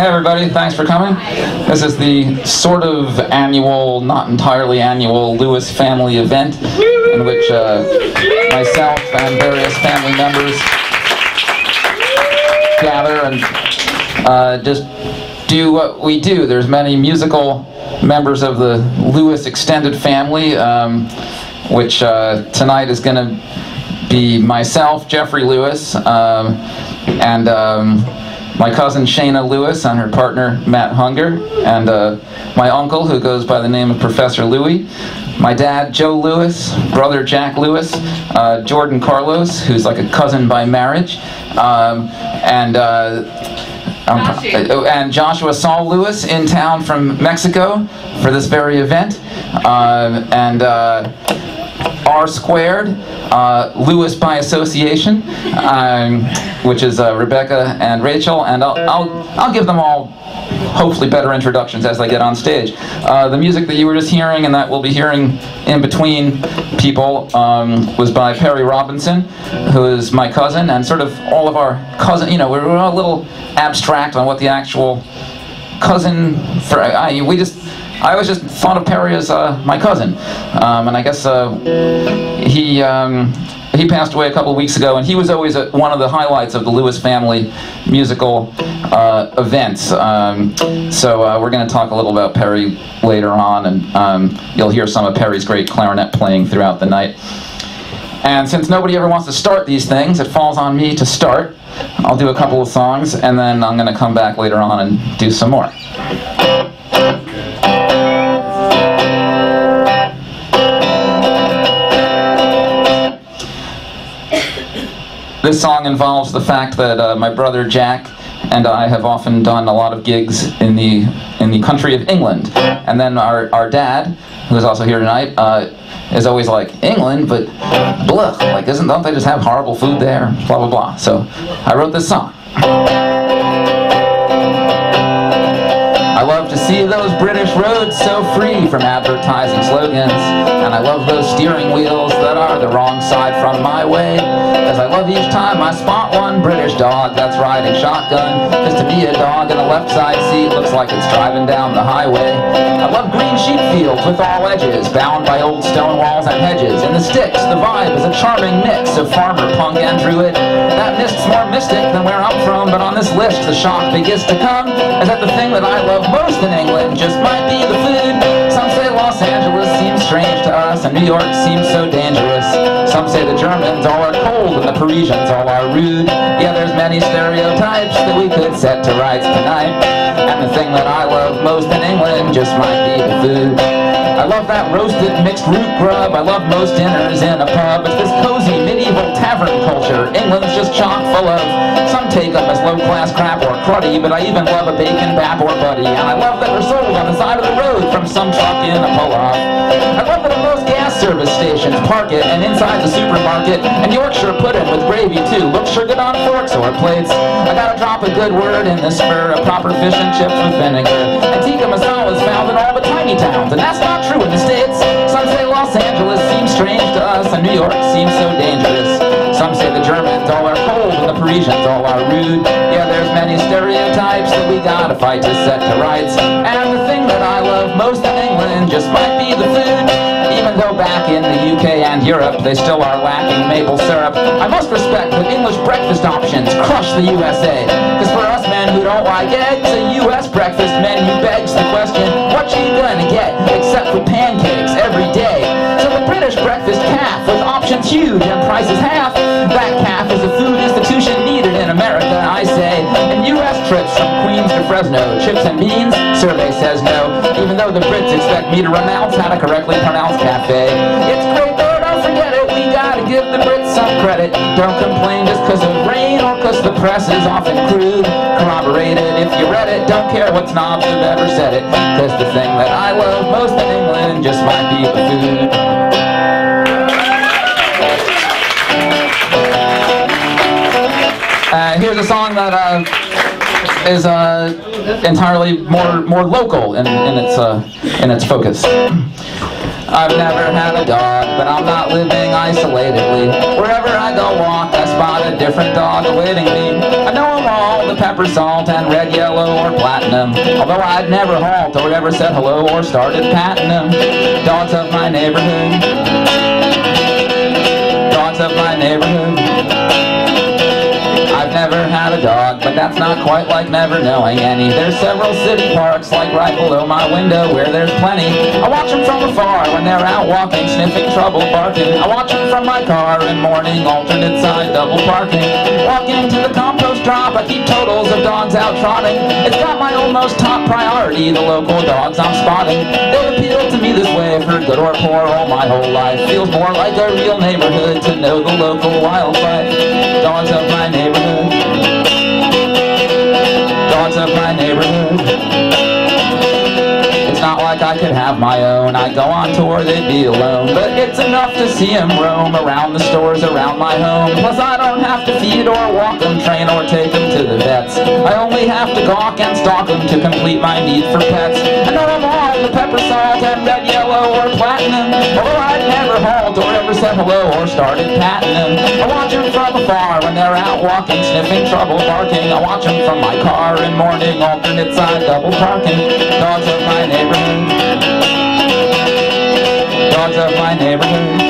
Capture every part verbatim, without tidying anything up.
Hey everybody, thanks for coming. This is the sort of annual, not entirely annual, Lewis family event in which uh, myself and various family members gather and uh, just do what we do. There's many musical members of the Lewis extended family, um, which uh, tonight is going to be myself, Jeffrey Lewis, um, and um, my cousin Shayna Lewis and her partner Matt Hunger, and uh, my uncle, who goes by the name of Professor Louie, my dad Joe Lewis, brother Jack Lewis, uh, Jordan Carlos, who's like a cousin by marriage, um, and uh, um, and Joshua Saul Lewis in town from Mexico for this very event, uh, and uh, R squared, uh, Lewis by association, um, which is uh, Rebecca and Rachel, and I'll, I'll, I'll give them all hopefully better introductions as they get on stage. Uh, the music that you were just hearing and that we'll be hearing in between people um, was by Perry Robinson, who is my cousin, and sort of all of our cousin, you know, we were a little abstract on what the actual cousin, for, I, we just, I always just thought of Perry as uh, my cousin, um, and I guess uh, he um, he passed away a couple of weeks ago, and he was always a, one of the highlights of the Lewis family musical uh, events. Um, so uh, we're going to talk a little about Perry later on, and um, you'll hear some of Perry's great clarinet playing throughout the night. And since nobody ever wants to start these things, it falls on me to start. I'll do a couple of songs, and then I'm going to come back later on and do some more. This song involves the fact that uh, my brother Jack and I have often done a lot of gigs in the in the country of England, and then our, our dad, who is also here tonight, uh, is always like, England, but blah, like isn't don't they just have horrible food there? Blah blah blah. So I wrote this song. I love to see those British roads so free from advertising slogans, and I love those steering wheels that are the wrong side from my way. I love each time I spot one British dog that's riding shotgun, 'cause to me a dog in the left side seat looks like it's driving down the highway. I love green sheep fields with all edges, bound by old stone walls and hedges. In the sticks, the vibe is a charming mix of farmer, punk, and druid. That mist's more mystic than where I'm from, but on this list the shock begins to come, is that the thing that I love most in England just might be the food. Some say Los Angeles seems strange to us, and New York seems so dangerous. Some say the Germans all are cold and the Parisians all are rude. Yeah, there's many stereotypes that we could set to rights tonight. And the thing that I love most in England just might be the food. I love that roasted mixed root grub. I love most dinners in a pub. It's this cozy medieval tavern culture England's just chock full of. Some take them as low-class crap or cruddy, but I even love a bacon bap or buddy. And I love that they're sold on the side of the road from some truck in a pull-off. I love that most gas service stations park it, and inside the supermarket, and Yorkshire pudding with gravy too. Looks sure good on forks or plates. I gotta drop a good word in this for a proper fish and chips with vinegar. And tikka masala is found in all the tiny towns, and that's not true in the States. Some say Los Angeles seems strange to us, and New York seems so dangerous. Some say the Germans all are cold and the Parisians all are rude. Yeah, there's many stereotypes that we gotta fight to set to rights. And the thing that I love most in England just might be the food. Even though back in the U K and Europe they still are lacking maple syrup, I must respect that English breakfast options crush the U S A. 'Cause for us men who don't like eggs, a U S breakfast menu begs the question, what you gonna get except for pancakes every day? So the British breakfast calf with options huge and prices half, that calf is a food institution needed in America, I say. And U S trips from Queens to Fresno, chips and beans, survey says no, even though the Brits expect me to renounce how to correctly pronounce calf. Cafe. It's great though, don't forget it, we gotta give the Brits some credit. Don't complain just cause of rain or cause the press is often crude. Corroborate it if you read it, don't care what snobs have ever said it. 'Cause the thing that I love most in England just might be the food. Uh, here's a song that uh, is uh, entirely more more local in, in its uh, in its focus. I've never had a dog, but I'm not living isolatedly. Wherever I go walk, I spot a different dog awaiting me. I know them all, the pepper, salt, and red, yellow, or platinum. Although I'd never halt or ever said hello or started patting them. Dogs of my neighborhood. Dogs of my neighborhood. I've never had a dog, but that's not quite like never knowing any. There's several city parks, like right below my window, where there's plenty. I watch them from afar when they're out walking, sniffing trouble, barking. I watch them from my car in morning, alternate side, double parking. Walking to the compost drop, I keep totals of dogs out trotting. It's got my almost top priority, the local dogs I'm spotting. They appeal to me this way, for good or poor, all my whole life. Feels more like a real neighborhood to know the local wildlife. Dogs of my neighborhood. Dogs of my neighborhood. It's not like I could have my own. I'd go on tour, they'd be alone. But it's enough to see them roam around the stores, around my home. Plus I don't have to feed or walk them, train or take them to the vets. I only have to gawk and stalk them to complete my need for pets. I know them all, the pepper, salt, and red, yellow, or platinum. Although I'd never halt or ever said hello or started patting them. I watch them from afar when they're out walking, sniffing trouble, barking. I watch them from my car in morning, alternate side, double parking. Dogs of my neighborhood. Dogs of my neighborhood.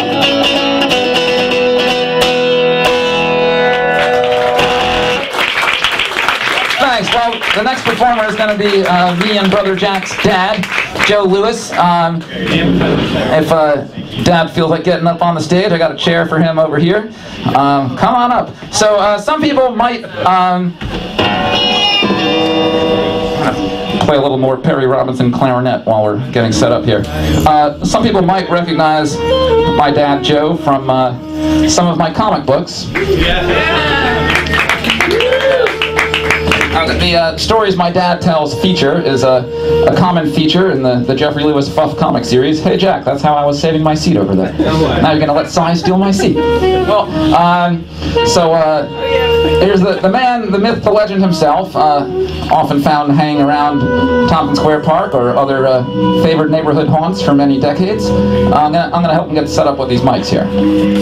Thanks. Well, the next performer is going to be uh, me and Brother Jack's dad, Joe Lewis. Um, if uh, Dad feels like getting up on the stage, I got a chair for him over here. Um, come on up. So uh, some people might um, play a little more Perry Robinson clarinet while we're getting set up here. Uh, some people might recognize my dad, Joe, from uh, some of my comic books. Yeah. Uh, the uh, stories my dad tells feature is a, a common feature in the, the Jeffrey Lewis Fuff comic series. Hey Jack, that's how I was saving my seat over there. Now you're gonna let Si steal my seat. Well, um, so uh, here's the, the man, the myth, the legend himself, uh, often found hanging around Tompkins Square Park or other uh, favored neighborhood haunts for many decades. Uh, I'm, gonna, I'm gonna help him get set up with these mics here.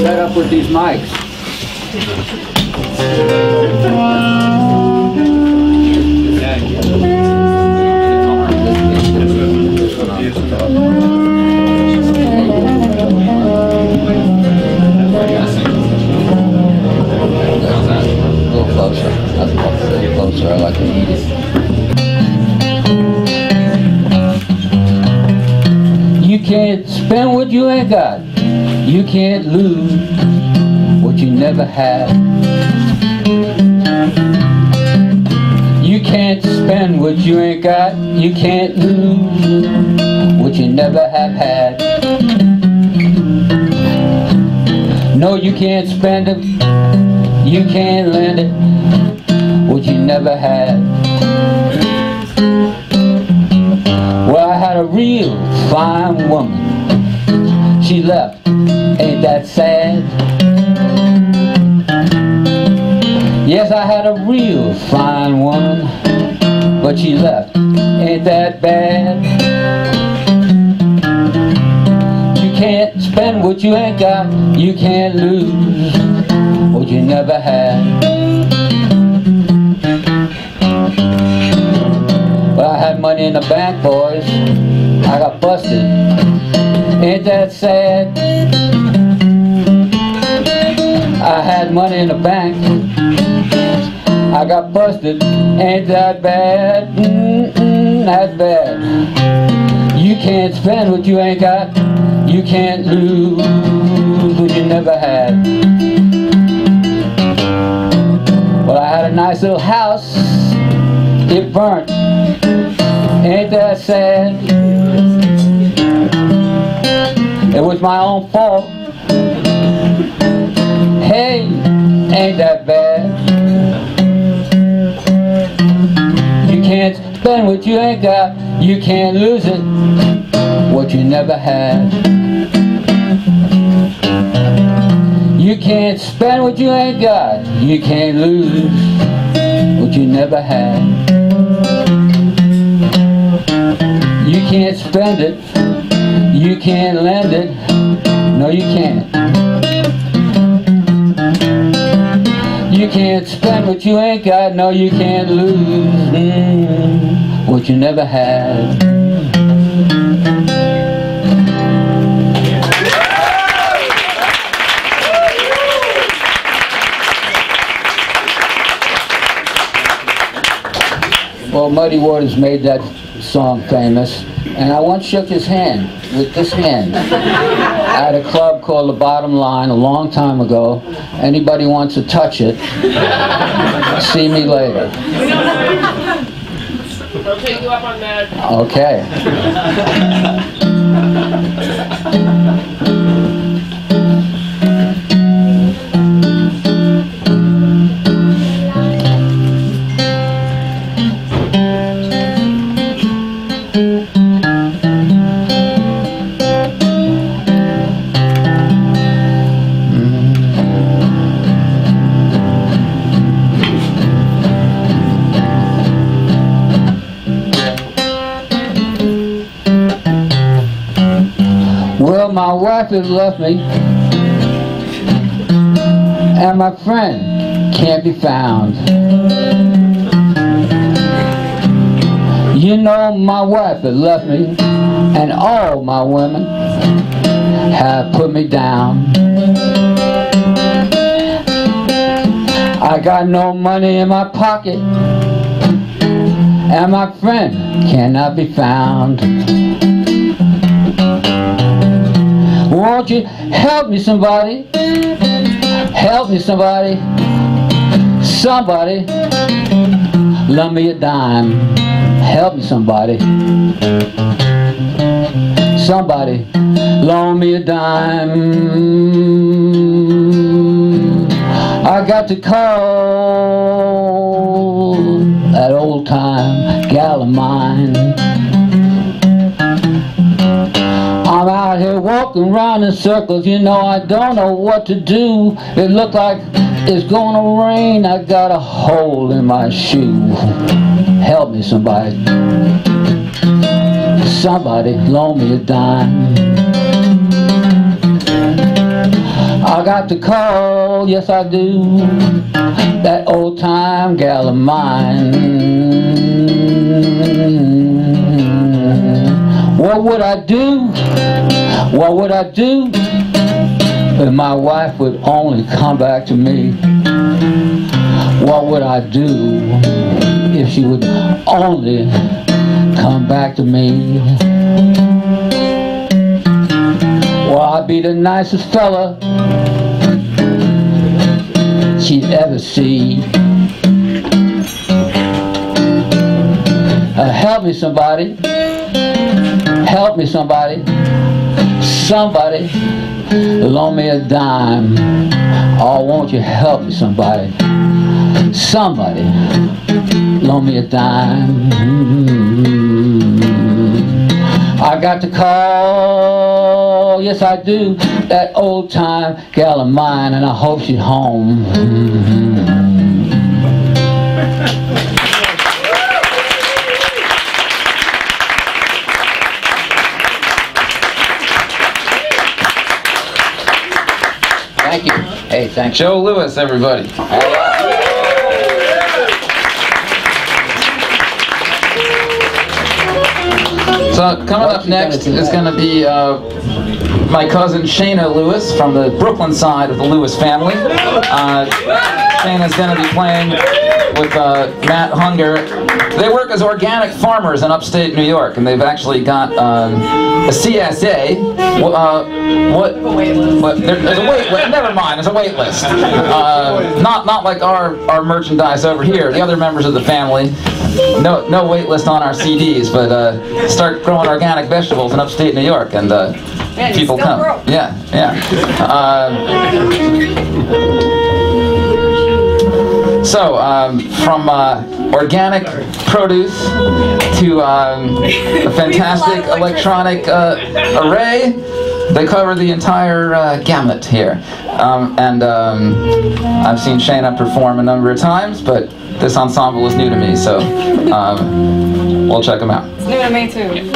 Set up with these mics. I like it. You can't spend what you ain't got. You can't lose what you never had. You can't spend what you ain't got. You can't lose what you never have had. No, you can't spend it. You can't lend it. What you never had. Well, I had a real fine woman. She left, ain't that sad? Yes, I had a real fine woman, but she left, ain't that bad? You can't spend what you ain't got. You can't lose what you never had. Well, I had money in the bank, boys. I got busted. Ain't that sad? I had money in the bank. I got busted. Ain't that bad? Mm-mm, that's bad. You can't spend what you ain't got. You can't lose what you never had. Well, I had a nice little house. It burnt. Ain't that sad? It was my own fault. Hey, ain't that bad? You can't spend what you ain't got. You can't lose it. What you never had. You can't spend what you ain't got. You can't lose what you never had. You can't spend it, You can't land it. No, you can't. You can't spend what you ain't got. No, you can't lose mm, what you never had. Well, Muddy Waters made that song famous, and I once shook his hand with this hand at a club called The Bottom Line a long time ago. Anybody wants to touch it, see me later. We'll take you up on that. Okay. My wife has left me, and my friend can't be found. You know, my wife has left me, and all my women have put me down. I got no money in my pocket, and my friend cannot be found. Won't you help me, somebody? Help me, somebody. Somebody, lend me a dime. Help me, somebody. Somebody, loan me a dime. I got to call that old time gal of mine. I'm out here walking round in circles, you know, I don't know what to do. It looks like it's gonna rain, I got a hole in my shoe. Help me, somebody. Somebody loan me a dime. I got to call, yes I do, that old time gal of mine. What would I do? What would I do if my wife would only come back to me? What would I do if she would only come back to me? Well, I'd be the nicest fella she'd ever see. Uh, help me, somebody. Help me, somebody. Somebody, loan me a dime. Oh, won't you help me, somebody? Somebody, loan me a dime. Mm-hmm. I got to call, yes I do, that old time gal of mine, and I hope she's home. Mm-hmm. Thank you. Hey, thanks. Joe Lewis, everybody. So coming up next is going to be uh, my cousin Shayna Lewis from the Brooklyn side of the Lewis family. Uh, Shayna's going to be playing with uh, Matt Hunger. They work as organic farmers in upstate New York, and they've actually got uh, a C S A. Uh, what? what there, there's a wait list. Never mind. There's a wait list. Uh, not not like our our merchandise over here. The other members of the family. No no wait list on our C Ds, but uh, start growing organic vegetables in upstate New York, and uh, Man, people come. Broke. Yeah yeah. Uh, so um, from. Uh, organic produce to um, a fantastic electronic uh, array. They cover the entire uh, gamut here. Um, and um, I've seen Shayna perform a number of times, but this ensemble is new to me, so um, we'll check them out. It's new to me too.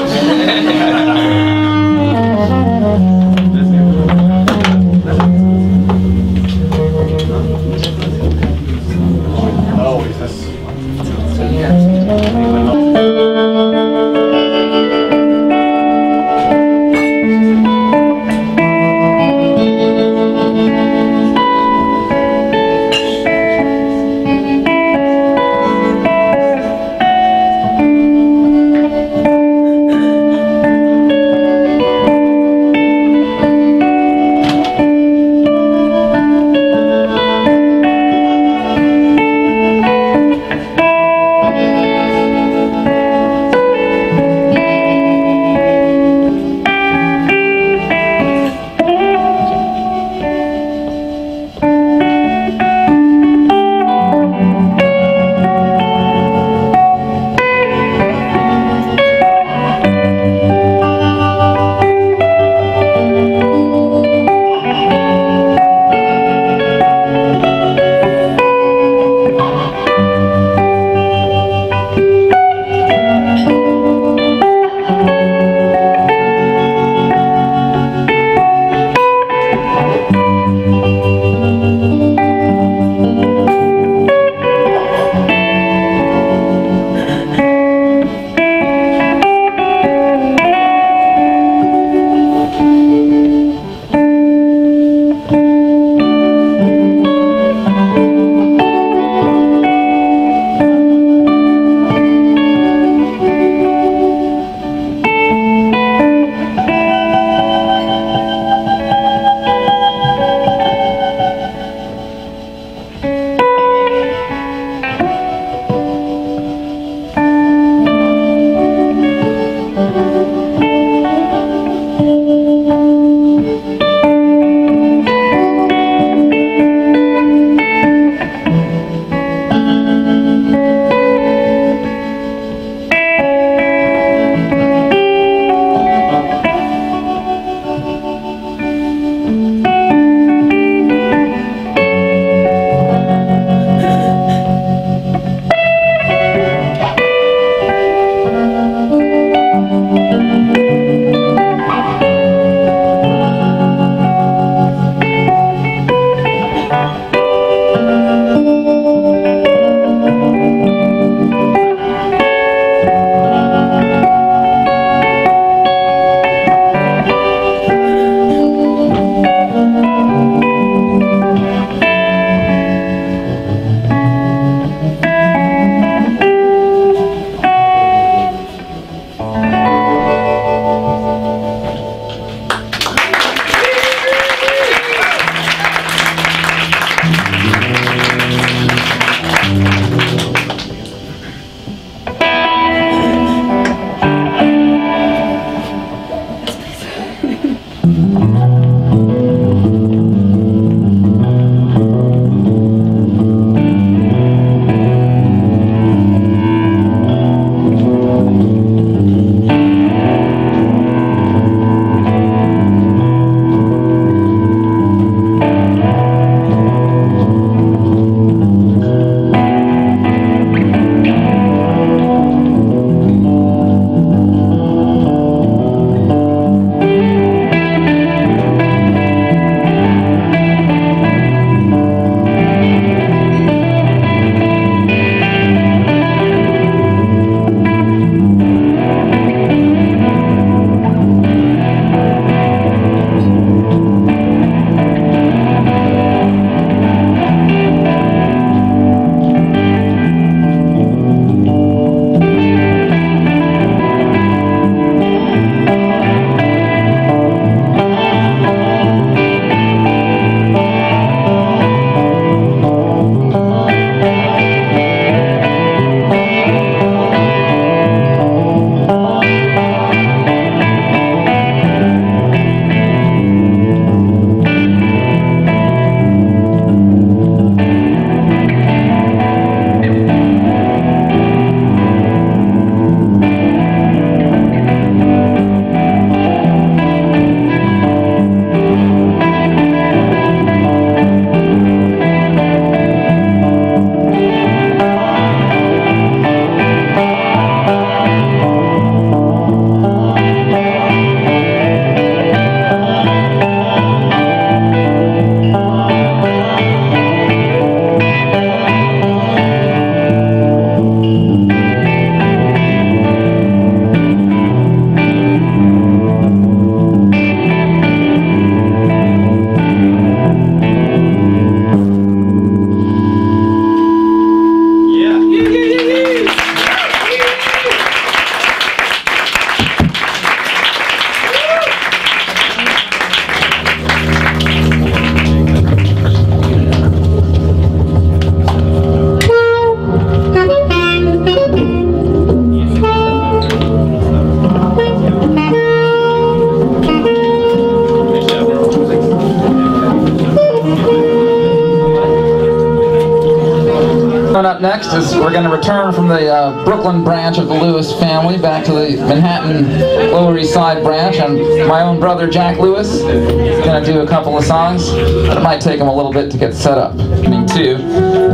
next is we're going to return from the uh, Brooklyn branch of the Lewis family back to the Manhattan Lower East Side branch, and my own brother Jack Lewis is going to do a couple of songs, but it might take him a little bit to get set up. I mean, too.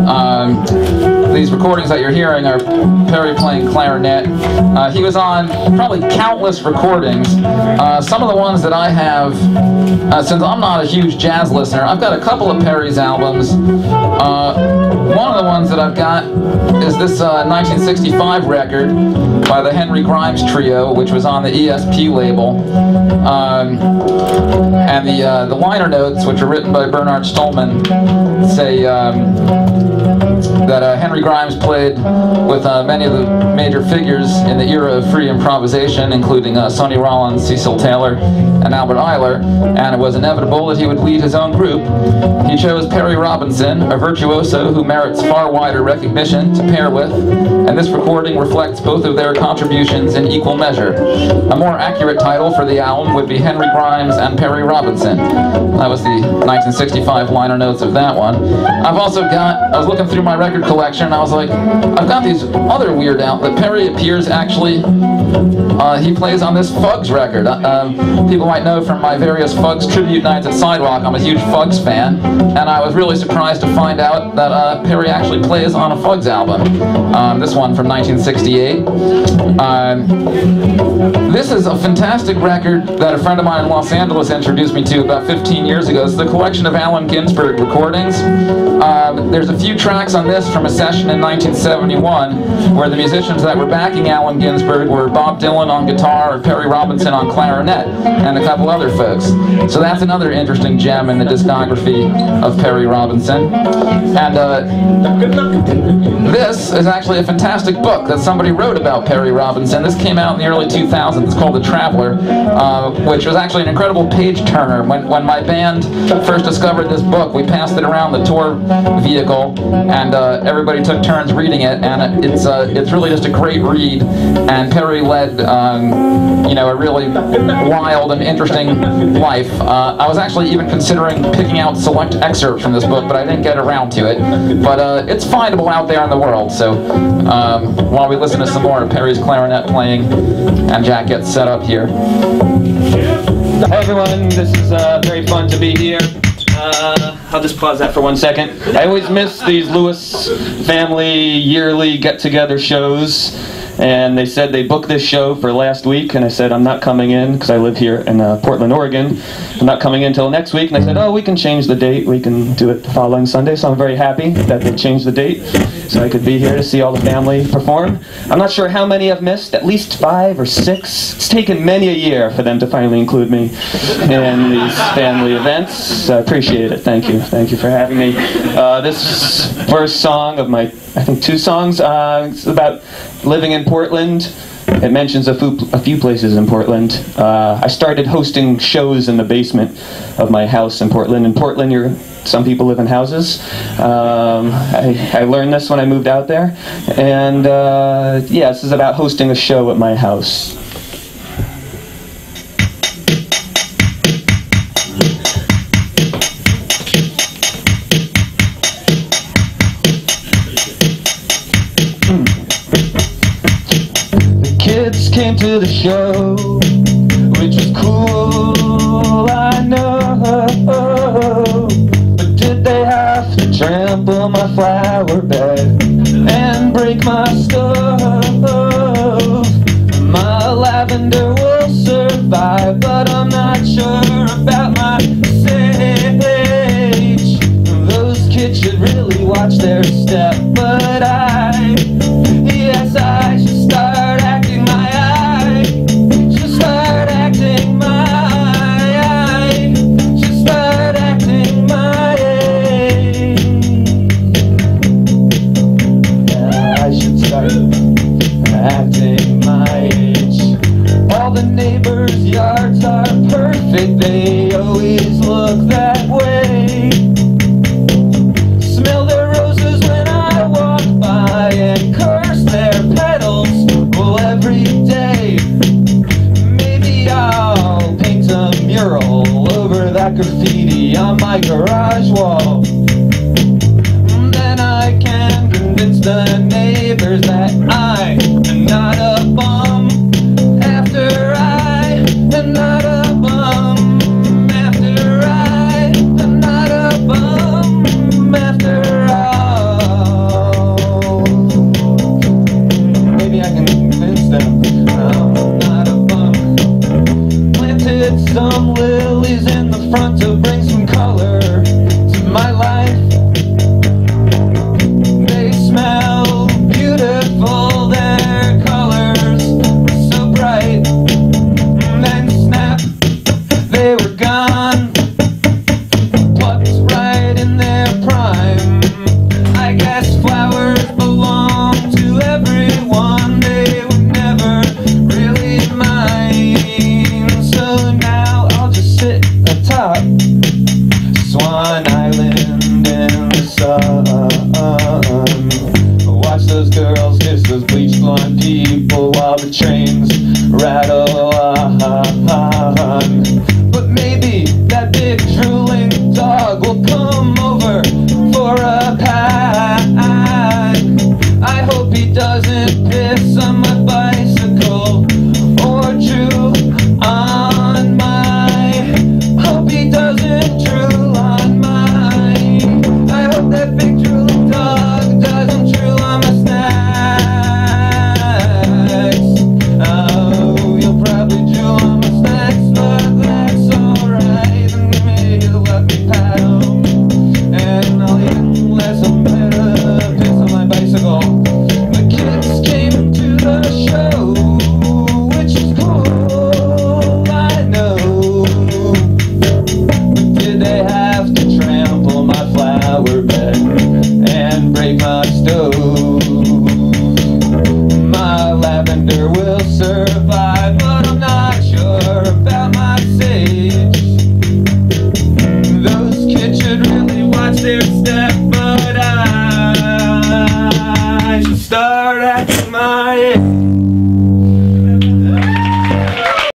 Um, these recordings that you're hearing are Perry playing clarinet. Uh, he was on probably countless recordings. Uh, some of the ones that I have, uh, since I'm not a huge jazz listener, I've got a couple of Perry's albums. Uh, One of the ones that I've got is this uh, nineteen sixty-five record by the Henry Grimes Trio, which was on the E S P label. Um, and the, uh, the liner notes, which are written by Bernard Stallman, say um, that uh, Henry Grimes played with uh, many of the major figures in the era of free improvisation, including uh, Sonny Rollins, Cecil Taylor, and Albert Ayler, and it was inevitable that he would lead his own group. He chose Perry Robinson, a virtuoso who merits far wider recognition, to pair with, and this recording reflects both of their contributions in equal measure. A more accurate title for the album would be Henry Grimes and Perry Robinson. That was the nineteen sixty-five liner notes of that one. I've also got, I was looking through my record collection, and I was like, I've got these other weird out, that Perry appears actually, uh, he plays on this Fugs record. Uh, um, people might know from my various Fugs tribute nights at Sidewalk, I'm a huge Fugs fan, and I was really surprised to find out that uh, Perry actually plays on a Fugs album. Um, this one from nineteen sixty-eight. Um, this is a fantastic record that a friend of mine in Los Angeles introduced me to about fifteen years ago. It's the collection of Allen Ginsberg recordings. Um, there's a few tracks on this from a session in nineteen seventy-one where the musicians that were backing Allen Ginsberg were Bob Dylan on guitar or Perry Robinson on clarinet and a couple other folks. So that's another interesting gem in the discography of Perry Robinson. And uh, this is actually a fantastic book that somebody wrote about Perry Robinson. This came out in the early two thousands. It's called The Traveler, uh, which was actually an incredible page turner. When, when my band first discovered this book, we passed it around the tour vehicle, and uh, everybody took turns reading it. And it's uh, it's really just a great read. And Perry led um, you know a really wild and interesting life. Uh, I was actually even considering picking out select excerpts from this book, but I didn't get around to it. But uh, it's findable out there in the world. So um, while we listen to some more of Perry's clarinet playing, and Jack gets set up here. Hey everyone, this is uh, very fun to be here. Uh, I'll just pause that for one second. I always miss these Lewis family yearly get-together shows, and they said they booked this show for last week, and I said I'm not coming in because I live here in uh, Portland, Oregon. I'm not coming in until next week, and they said, oh, we can change the date, we can do it the following Sunday, so I'm very happy that they changed the date so I could be here to see all the family perform. I'm not sure how many I've missed, at least five or six. It's taken many a year for them to finally include me in these family events, so I appreciate it. Thank you. Thank you for having me. Uh, this first song of my, I think two songs, uh, it's about living in Portland. It mentions a few, a few places in Portland. Uh, I started hosting shows in the basement of my house in Portland. In Portland, you're, some people live in houses. Um, I, I learned this when I moved out there. And uh, yeah, this is about hosting a show at my house. Came to the show, which was cool, I know, but did they have to trample my flower bed and break my stove? My lavender will survive, but I'm not sure about my sage. Those kids should really watch their step, but I, yes I should stop. They always look that way. Smell their roses when I walk by and curse their petals, well, every day. Maybe I'll paint a mural over that graffiti on my garage wall. Then I can convince convince the neighbors that I am not a bum after I am not a bum after I am not a bum after all. Maybe I can convince them I'm not a bum. Planted some lilies in the front to bring some color to my life. Sir